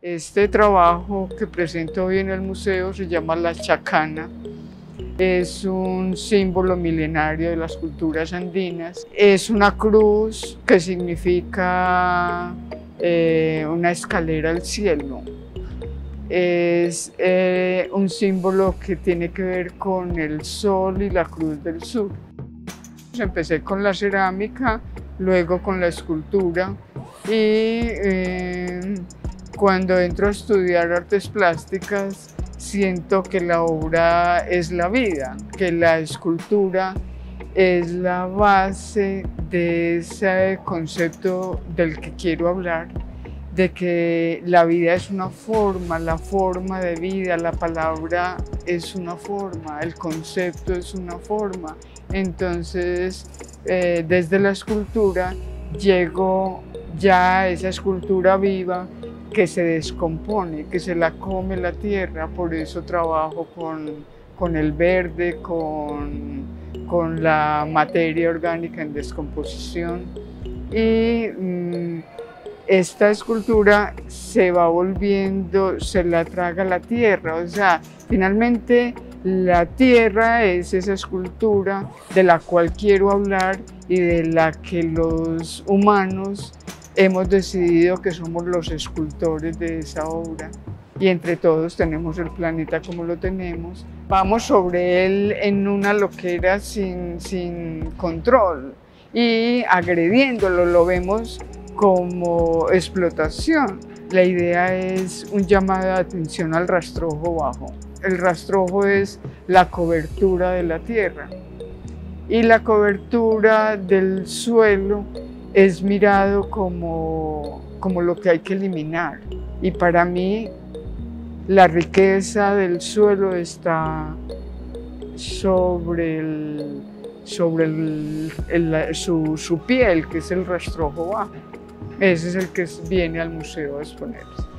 Este trabajo que presento hoy en el museo se llama La Chacana. Es un símbolo milenario de las culturas andinas. Es una cruz que significa una escalera al cielo. Es un símbolo que tiene que ver con el sol y la cruz del sur. Empecé con la cerámica, luego con la escultura y cuando entro a estudiar artes plásticas, siento que la obra es la vida, que la escultura es la base de ese concepto del que quiero hablar, de que la vida es una forma, la forma de vida, la palabra es una forma, el concepto es una forma. Entonces, desde la escultura llego ya a esa escultura viva que se descompone, que se la come la tierra. Por eso trabajo con el verde, con la materia orgánica en descomposición. Y esta escultura se va volviendo, se la traga la tierra. O sea, finalmente la tierra es esa escultura de la cual quiero hablar y de la que los humanos hemos decidido que somos los escultores de esa obra y entre todos tenemos el planeta como lo tenemos. Vamos sobre él en una loquera sin control y agrediéndolo, lo vemos como explotación. La idea es un llamado de atención al rastrojo bajo. El rastrojo es la cobertura de la tierra y la cobertura del suelo es mirado como lo que hay que eliminar. Y para mí, la riqueza del suelo está sobre su piel, que es el rastrojo bajo. Ese es el que viene al museo a exponerse.